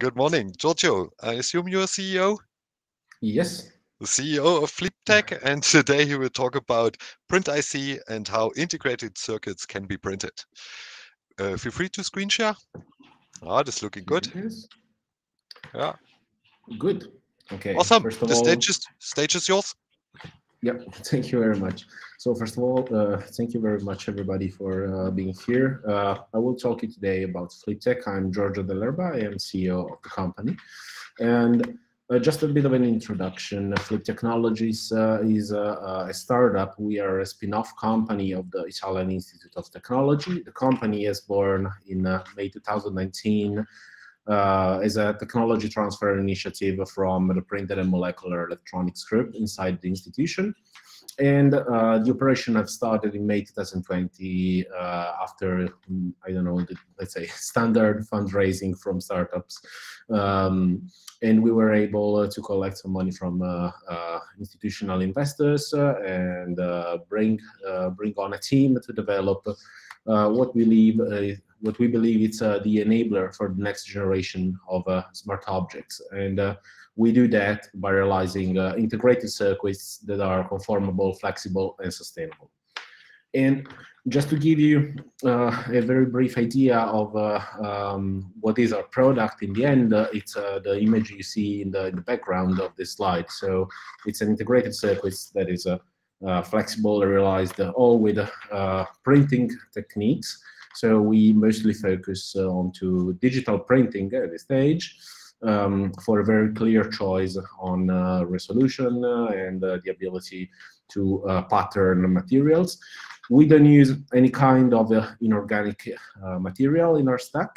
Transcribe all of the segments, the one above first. Good morning, Giorgio. I assume you're a CEO? Yes. The CEO of FLEEP Tech, and today he will talk about PrintIC and how integrated circuits can be printed. Feel free to screen share. Ah, this is looking good. Yeah. Good. Okay. Awesome. First of the all, stage is yours. Yep. Thank you very much. So first of all, thank you very much, everybody, for being here. I will talk to you today about FLEEP Tech. I'm Giorgio Dell'Erba. I am CEO of the company. And just a bit of an introduction. FLEEP Technologies is a startup. We are a spin-off company of the Italian Institute of Technology. The company is born in May 2019 as a technology transfer initiative from the printed and molecular electronics group inside the institution. And the operation have started in May 2020 after, I don't know, let's say standard fundraising from startups. And we were able to collect some money from institutional investors and bring on a team to develop what we believe it's the enabler for the next generation of smart objects. And we do that by realizing integrated circuits that are conformable, flexible, and sustainable. And just to give you a very brief idea of what is our product in the end, it's the image you see in the background of this slide. So it's an integrated circuit that is flexible and realized all with printing techniques. So we mostly focus on to digital printing at this stage for a very clear choice on resolution and the ability to pattern materials. We don't use any kind of inorganic material in our stack.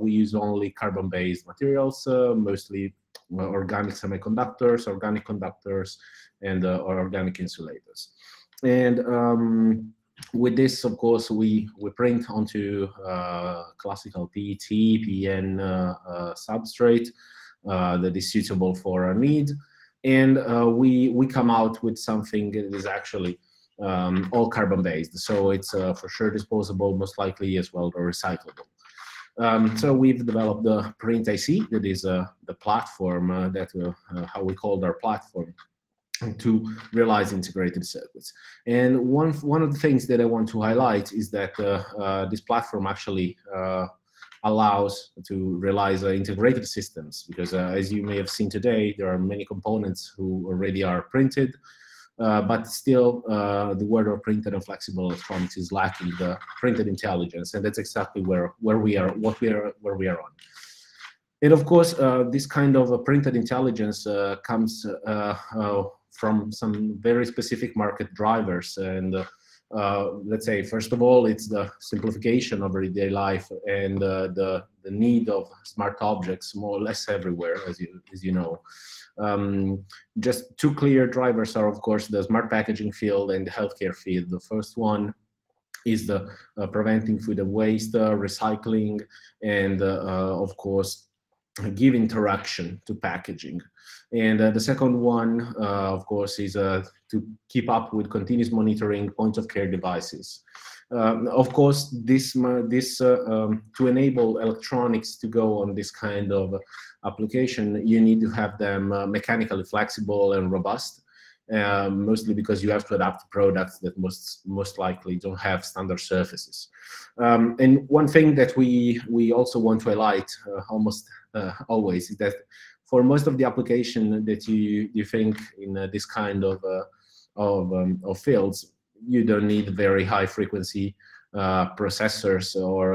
We use only carbon-based materials, mostly organic semiconductors, organic conductors, and organic insulators. And with this, of course, we print onto classical PET, PEN substrate that is suitable for our needs. And we come out with something that is actually all carbon-based. So it's for sure disposable, most likely as well recyclable. So we've developed the PrintIC, that is the platform, how we called our platform, to realize integrated circuits. And one of the things that I want to highlight is that this platform actually allows to realize integrated systems, because as you may have seen today, there are many components who already are printed, but still the world of printed and flexible electronics is lacking the printed intelligence, and that's exactly where we are on. And of course, this kind of printed intelligence comes from some very specific market drivers. And let's say, first of all, it's the simplification of everyday life and the need of smart objects more or less everywhere, as you know. Just two clear drivers are, of course, the smart packaging field and the healthcare field. The first one is the preventing food waste, recycling, and of course, give interaction to packaging. And the second one, of course, is to keep up with continuous monitoring point-of-care devices. Of course, this to enable electronics to go on this kind of application, you need to have them mechanically flexible and robust, mostly because you have to adapt products that most likely don't have standard surfaces. And one thing that we also want to highlight always is that for most of the application that you think in this kind of fields, you don't need very high frequency processors or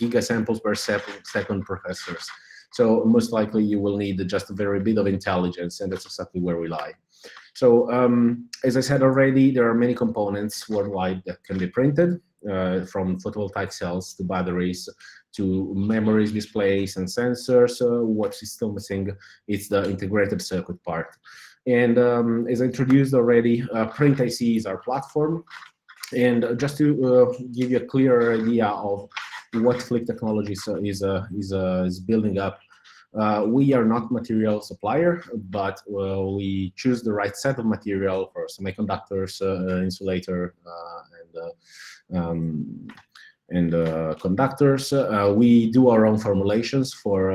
gigasamples per second processors. So most likely you will need just a very bit of intelligence, and that's exactly where we lie. So as I said already, there are many components worldwide that can be printed, from photovoltaic cells to batteries to memories, displays, and sensors. What is still missing is the integrated circuit part. And as I introduced already, PrintIC is our platform. And just to give you a clearer idea of what FLEEP Technologies is building up, we are not material supplier, but we choose the right set of material for semiconductors, insulator, and conductors. We do our own formulations for